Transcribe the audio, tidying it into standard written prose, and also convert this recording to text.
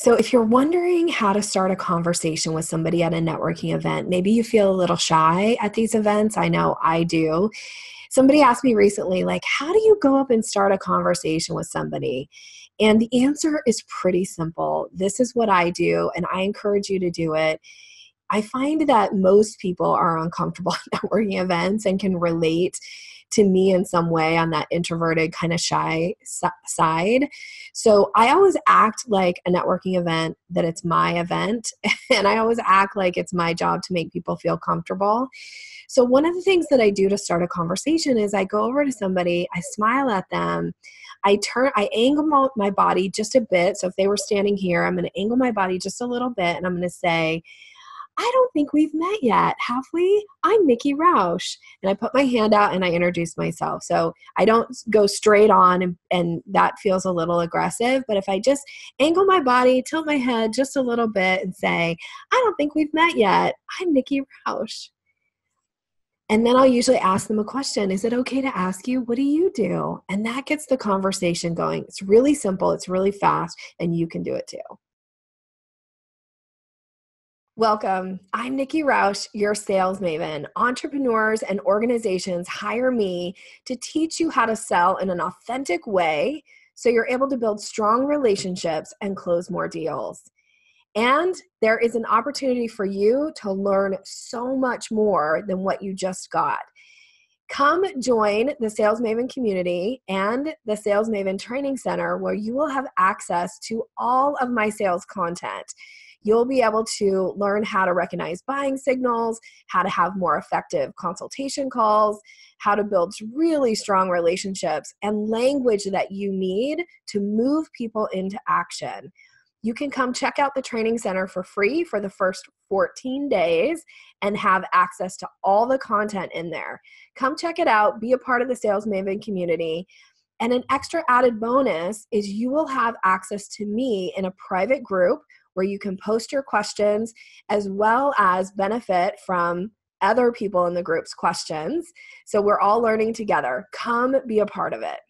So if you're wondering how to start a conversation with somebody at a networking event, maybe you feel a little shy at these events. I know I do. Somebody asked me recently, like, how do you go up and start a conversation with somebody? And the answer is pretty simple. This is what I do, and I encourage you to do it. I find that most people are uncomfortable at networking events and can relate to me in some way on that introverted, kind of shy side. So I always act like a networking event, that it's my event, and I always act like it's my job to make people feel comfortable. So one of the things that I do to start a conversation is I go over to somebody, I smile at them, I angle my body just a bit. So if they were standing here, I'm going to angle my body just a little bit, and I'm going to say, I don't think we've met yet, have we? I'm Nikki Rausch. And I put my hand out and I introduce myself. So I don't go straight on and that feels a little aggressive. But if I just angle my body, tilt my head just a little bit and say, I don't think we've met yet, I'm Nikki Rausch. And then I'll usually ask them a question. Is it okay to ask you, what do you do? And that gets the conversation going. It's really simple. It's really fast. And you can do it too. Welcome. I'm Nikki Rausch, your sales maven. Entrepreneurs and organizations hire me to teach you how to sell in an authentic way so you're able to build strong relationships and close more deals. And there is an opportunity for you to learn so much more than what you just got. Come join the Sales Maven community and the Sales Maven Training Center, where you will have access to all of my sales content. You'll be able to learn how to recognize buying signals, how to have more effective consultation calls, how to build really strong relationships, and language that you need to move people into action. You can come check out the training center for free for the first 14 days and have access to all the content in there. Come check it out, be a part of the Sales Maven community. And an extra added bonus is you will have access to me in a private group where you can post your questions as well as benefit from other people in the group's questions. So we're all learning together. Come be a part of it.